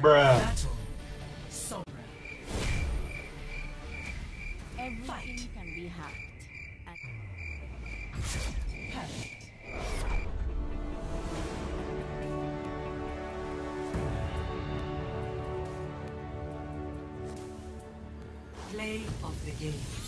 Bruh. Everything can be hacked. Perfect. Play of the game.